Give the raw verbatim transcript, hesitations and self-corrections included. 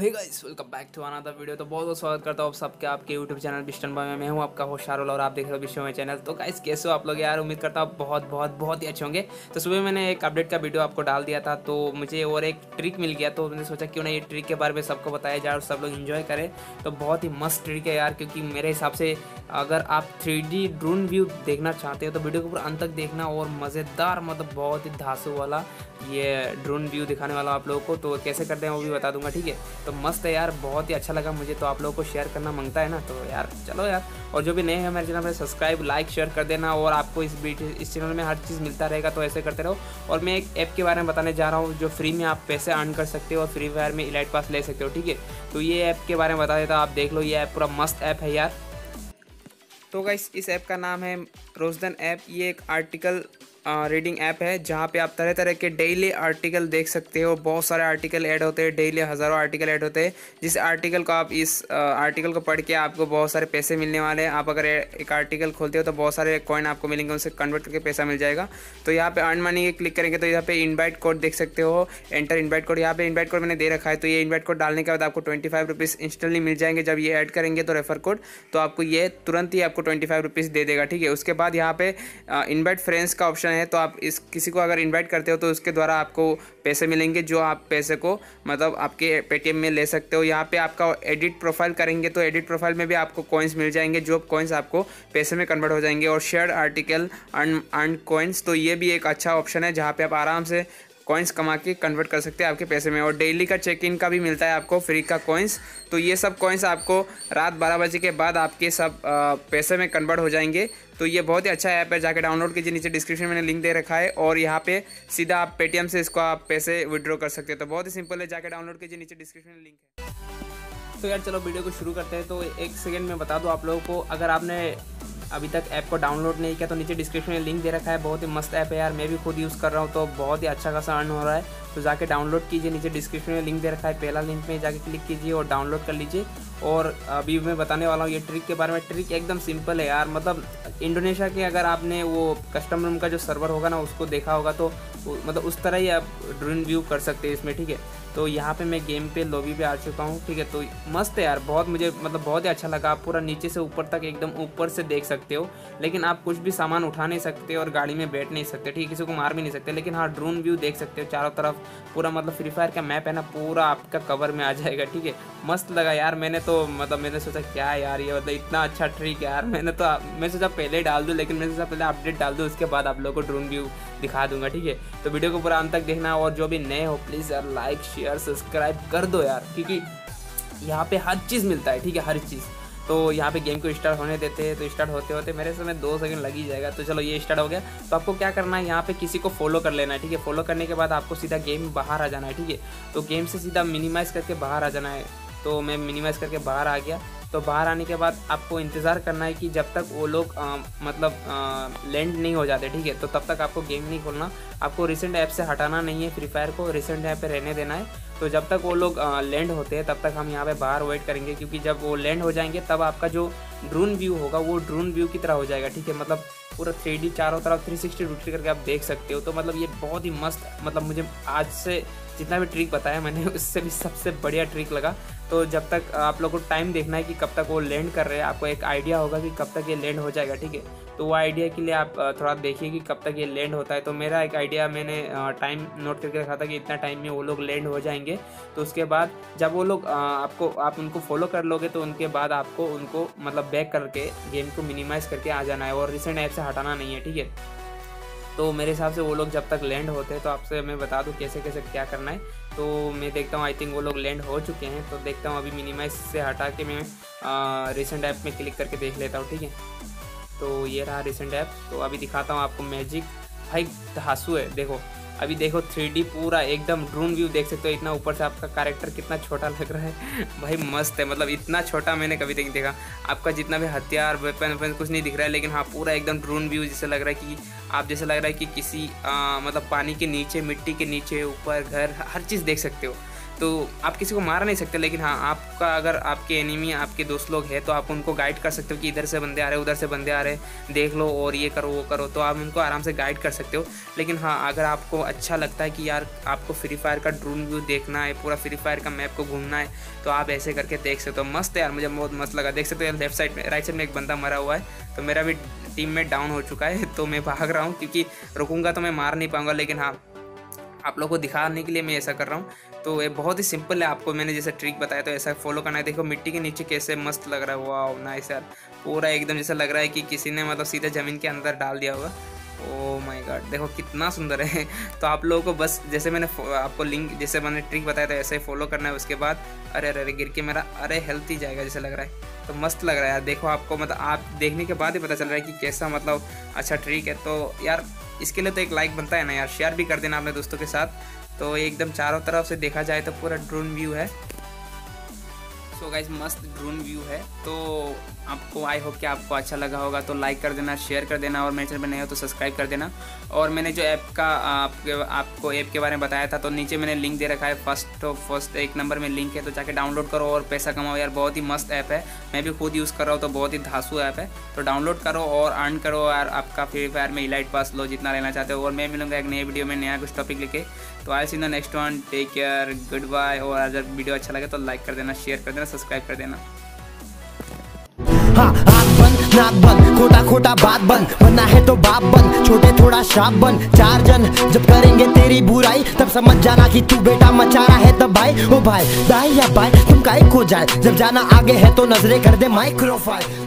Hey guys welcome back to another video. तो बहुत बहुत स्वागत करता हूँ आप सबके आपके यूट्यूब चैनल बीस्टन बॉय में। मैं हूँ आपका होस्ट शाहरुल और आप देख रहे हो बीस्टन बॉय चैनल। तो गाइस कैसे हो आप लोग यार, उम्मीद करता हूँ बहुत बहुत बहुत ही अच्छे होंगे। तो सुबह मैंने एक अपडेट का वीडियो आपको डाल दिया था, तो मुझे और एक ट्रिक मिल गया, तो मैंने सोचा क्यों ना ये ट्रिक के बारे में सबको बताया जाए और सब लोग इन्जॉय करें। तो बहुत ही मस्त ट्रिक है यार, क्योंकि मेरे हिसाब से अगर आप थ्री डी ड्रोन व्यू देखना चाहते हो तो वीडियो को पूरा अंत तक देखना और मज़ेदार मतलब बहुत ही धांसू वाला ये ड्रोन व्यू दिखाने वाला आप लोगों को। तो कैसे करते हैं वो भी बता दूंगा, ठीक है। तो मस्त है यार, बहुत ही अच्छा लगा मुझे, तो आप लोगों को शेयर करना मांगता है ना, तो यार चलो यार। और जो भी नए हैं मेरे चैनल पर सब्सक्राइब लाइक शेयर कर देना, और आपको इस इस चैनल में हर चीज़ मिलता रहेगा, तो ऐसे करते रहो। और मैं एक ऐप के बारे में बताने जा रहा हूँ जो फ्री में आप पैसे अर्न कर सकते हो और फ्री फायर में इलाइट पास ले सकते हो, ठीक है। तो ये ऐप के बारे में बता देता हूँ, आप देख लो, ये ऐप पूरा मस्त ऐप है यार। तो गाइस इस ऐप का नाम है रोज़दान ऐप। ये एक आर्टिकल रीडिंग uh, ऐप है जहाँ पे आप तरह तरह के डेली आर्टिकल देख सकते हो। बहुत सारे आर्टिकल ऐड होते हैं, डेली हज़ारों आर्टिकल ऐड होते हैं, जिस आर्टिकल को आप इस uh, आर्टिकल को पढ़ के आपको बहुत सारे पैसे मिलने वाले हैं। आप अगर एक आर्टिकल खोलते हो तो बहुत सारे कॉइन आपको मिलेंगे, उनसे कन्वर्ट करके पैसा मिल जाएगा। तो यहाँ पे अर्न मनी क्लिक करेंगे तो यहाँ पे इन्वाइट कोड देख सकते हो, एंटर इन्वाइट कोड। यहाँ पे इन्वाइट कोड मैंने दे रखा है, तो ये इन्वाइट कोड डालने के बाद आपको ट्वेंटी फाइव रुपीज़ इंस्टेंटली मिल जाएंगे जब ये ऐड करेंगे तो रेफर कोड, तो आपको ये तुरंत ही आपको ट्वेंटी फाइव रुपीज़ दे देगा, ठीक है। उसके बाद यहाँ पे इन्वाइट फ्रेंड्स का ऑप्शन है, तो आप इस किसी को अगर इनवाइट करते हो तो उसके द्वारा आपको पैसे मिलेंगे, जो आप पैसे को मतलब आपके पेटीएम में ले सकते हो। यहाँ पे आपका एडिट प्रोफाइल करेंगे तो एडिट प्रोफाइल में भी आपको कॉइन्स मिल जाएंगे, जो कॉइन्स आपको पैसे में कन्वर्ट हो जाएंगे। और share article earn earn coins, तो ये भी एक अच्छा ऑप्शन है जहाँ पे आप आराम से कॉइन्स कमा के कन्वर्ट कर सकते हैं आपके पैसे में। और डेली का चेक इन का भी मिलता है आपको फ्री का कॉइन्स, तो ये सब कॉइन्स आपको रात बारह बजे के बाद आपके सब आ, पैसे में कन्वर्ट हो जाएंगे। तो ये बहुत ही अच्छा ऐप है, जाके डाउनलोड कीजिए, नीचे डिस्क्रिप्शन में लिंक दे रखा है। और यहाँ पे सीधा आप पेटीएम से इसको आप पैसे विड्रॉ कर सकते हो, तो बहुत ही सिंपल है, जाके डाउनलोड कीजिए, नीचे डिस्क्रिप्शन में लिंक है। तो यार चलो वीडियो को शुरू करते हैं। तो एक सेकेंड में बता दूँ आप लोगों को, अगर आपने अभी तक ऐप को डाउनलोड नहीं किया तो नीचे डिस्क्रिप्शन में लिंक दे रखा है। बहुत ही मस्त ऐप है यार, मैं भी खुद यूज़ कर रहा हूँ, तो बहुत ही अच्छा खासा अर्न हो रहा है। तो जाके डाउनलोड कीजिए, नीचे डिस्क्रिप्शन में लिंक दे रखा है, पहला लिंक में जाके क्लिक कीजिए और डाउनलोड कर लीजिए। और अभी मैं बताने वाला हूँ ये ट्रिक के बारे में। ट्रिक एकदम सिंपल है यार, मतलब इंडोनेशिया के अगर आपने वो कस्टम रूम का जो सर्वर होगा ना उसको देखा होगा, तो मतलब उस तरह ही आप ड्रोन व्यू कर सकते हैं इसमें, ठीक है। तो यहाँ पे मैं गेम पे लॉबी पे आ चुका हूँ, ठीक है। तो मस्त है यार, बहुत मुझे मतलब बहुत ही अच्छा लगा। आप पूरा नीचे से ऊपर तक एकदम ऊपर से देख सकते हो, लेकिन आप कुछ भी सामान उठा नहीं सकते और गाड़ी में बैठ नहीं सकते, ठीक है। किसी को मार भी नहीं सकते, लेकिन हाँ ड्रोन व्यू देख सकते हो। चारों तरफ पूरा मतलब फ्री फायर का मैप है ना, पूरा आपका कवर में आ जाएगा, ठीक है। मस्त लगा यार, मैंने तो मतलब मैंने सोचा क्या यार ये मतलब इतना अच्छा ट्रिक यार, मैंने तो मैं सोचा पहले डाल दूँ, लेकिन मैंने सोचा पहले अपडेट डाल दूँ, उसके बाद आप लोगों को ड्रोन व्यू दिखा दूंगा, ठीक है। तो वीडियो को पूरा अंत तक देखना, और जो भी नए हो प्लीज़ यार लाइक शेयर सब्सक्राइब कर दो यार, क्योंकि यहाँ पे हर चीज़ मिलता है, ठीक है, हर चीज़। तो यहाँ पे गेम को स्टार्ट होने देते हैं, तो स्टार्ट होते होते मेरे समय दो सेकंड लग ही जाएगा। तो चलो ये स्टार्ट हो गया, तो आपको क्या करना है, यहाँ पे किसी को फॉलो कर लेना है, ठीक है। फॉलो करने के बाद आपको सीधा गेम में बाहर आ जाना है, ठीक है। तो गेम से सीधा मिनिमाइज़ करके बाहर आ जाना है, तो मैं मिनिमाइज़ करके बाहर आ गया। तो बाहर आने के बाद आपको इंतज़ार करना है कि जब तक वो लोग आ, मतलब आ, लैंड नहीं हो जाते, ठीक है। तो तब तक आपको गेम नहीं खोलना, आपको रिसेंट ऐप से हटाना नहीं है, फ्री फायर को रिसेंट ऐप पे रहने देना है। तो जब तक वो लोग लैंड होते हैं तब तक हम यहाँ पे बाहर वेट करेंगे, क्योंकि जब वो लैंड हो जाएंगे तब आपका जो ड्रोन व्यू होगा वो ड्रोन व्यू की तरह हो जाएगा, ठीक है। मतलब पूरा थ्री डी चारों तरफ थ्री सिक्सटी डिग्री करके आप देख सकते हो। तो मतलब ये बहुत ही मस्त, मतलब मुझे आज से जितना भी ट्रिक बताया मैंने उससे भी सबसे बढ़िया ट्रिक लगा। तो जब तक आप लोगों को टाइम देखना है कि कब तक वो लैंड कर रहे हैं, आपको एक आइडिया होगा कि कब तक ये लैंड हो जाएगा, ठीक है। तो वो आइडिया के लिए आप थोड़ा देखिए कि कब तक ये लैंड होता है। तो मेरा एक आइडिया मैंने टाइम नोट करके रखा था कि इतना टाइम में वो लोग लैंड हो जाएंगे। तो उसके बाद जब वो लोग आपको आप उनको फॉलो कर लोगे तो उनके बाद आपको उनको मतलब बैक करके गेम को मिनिमाइज़ करके आ जाना है, और रिसेंट ऐप से हटाना नहीं है, ठीक है। तो मेरे हिसाब से वो लोग जब तक लैंड होते हैं, तो आपसे मैं बता दूं कैसे कैसे क्या करना है। तो मैं देखता हूँ आई थिंक वो लोग लैंड हो चुके हैं, तो देखता हूँ अभी मिनिमाइज से हटा के मैं रिसेंट ऐप में क्लिक करके देख लेता हूँ, ठीक है। तो ये रहा रिसेंट ऐप, तो अभी दिखाता हूँ आपको मैजिक। भाई धांसू है, देखो अभी देखो थ्री डी पूरा एकदम ड्रोन व्यू देख सकते हो, इतना ऊपर से आपका कैरेक्टर कितना छोटा लग रहा है। भाई मस्त है, मतलब इतना छोटा मैंने कभी नहीं देखा। आपका जितना भी हथियार वेपन वेपन कुछ नहीं दिख रहा है, लेकिन हाँ पूरा एकदम ड्रोन व्यू जैसे लग रहा है कि आप जैसे लग रहा है कि किसी आ, मतलब पानी के नीचे मिट्टी के नीचे ऊपर घर हर चीज़ देख सकते हो। तो आप किसी को मार नहीं सकते, लेकिन हाँ आपका अगर आपके एनिमी आपके दोस्त लोग हैं तो आप उनको गाइड कर सकते हो कि इधर से बंदे आ रहे उधर से बंदे आ रहे, देख लो और ये करो वो करो, तो आप उनको आराम से गाइड कर सकते हो। लेकिन हाँ अगर आपको अच्छा लगता है कि यार आपको फ्री फायर का ड्रोन व्यू देखना है, पूरा फ्री फायर का मैप को घूमना है, तो आप ऐसे करके देख सकते हो। मस्त है यार, मुझे बहुत मस्त लगा। देख सकते हो लेफ्ट साइड में राइट साइड में एक बंदा मरा हुआ है, तो मेरा भी टीम में डाउन हो चुका है, तो मैं भाग रहा हूँ क्योंकि रुकूंगा तो मैं मार नहीं पाऊँगा। लेकिन हाँ आप लोगों को दिखाने के लिए मैं ऐसा कर रहा हूँ। तो ये बहुत ही सिंपल है, आपको मैंने जैसा ट्रिक बताया तो ऐसा फॉलो करना है। देखो मिट्टी के नीचे कैसे मस्त लग रहा है, वाओ नाइस यार, पूरा एकदम जैसा लग रहा है कि किसी ने मतलब सीधा ज़मीन के अंदर डाल दिया होगा। ओह माय गॉड, देखो कितना सुंदर है। तो आप लोगों को बस जैसे मैंने आपको लिंक जैसे मैंने ट्रिक बताया था ऐसे ही फॉलो करना है। उसके बाद अरे अरे गिर के मेरा अरे हेल्थ ही जाएगा जैसे लग रहा है, तो मस्त लग रहा है यार। देखो आपको मतलब आप देखने के बाद ही पता चल रहा है कि कैसा मतलब अच्छा ट्रिक है। तो यार इसके लिए तो एक लाइक बनता है ना यार, शेयर भी कर देना अपने दोस्तों के साथ। तो एकदम चारों तरफ से देखा जाए तो पूरा ड्रोन व्यू है। सो गाइस मस्त ड्रोन व्यू है, तो आपको आई होप कि आपको अच्छा लगा होगा। तो लाइक कर देना, शेयर कर देना, और मेरे चैनल पर नए हो तो सब्सक्राइब कर देना। और मैंने जो ऐप का आपके आपको ऐप के बारे में बताया था तो नीचे मैंने लिंक दे रखा है, फर्स्ट तो फर्स्ट एक नंबर में लिंक है, तो जाके डाउनलोड करो और पैसा कमाओ यार। बहुत ही मस्त ऐप है, मैं भी खुद यूज़ कर रहा हूँ, तो बहुत ही धांसू ऐप है। तो डाउनलोड करो और अर्न करो यार, आपका फ्री फायर में इलाइट पास लो जितना लेना चाहते हो। और मैं मिलूँगा एक नए वीडियो में नया कुछ टॉपिक लेके। तो I see in the next one, take care, good bye. और अगर वीडियो अच्छा लगे तो लाइक कर देना, शेयर कर देना, सब्सक्राइब कर देना। हाँ आँख बंद नाक बंद, खोटा खोटा बात बंद, बनना है तो बाप बंद, छोटे थोड़ा श्राप बंद। चार जन जब करेंगे तेरी बुराई, तब समझ जाना कि तू बेटा मचारा है। तब भाई ओ भाई दाई या भाई तुम काहे खो जाए, जब जाना आगे है तो नजरे कर दे माइक्रोफाइल।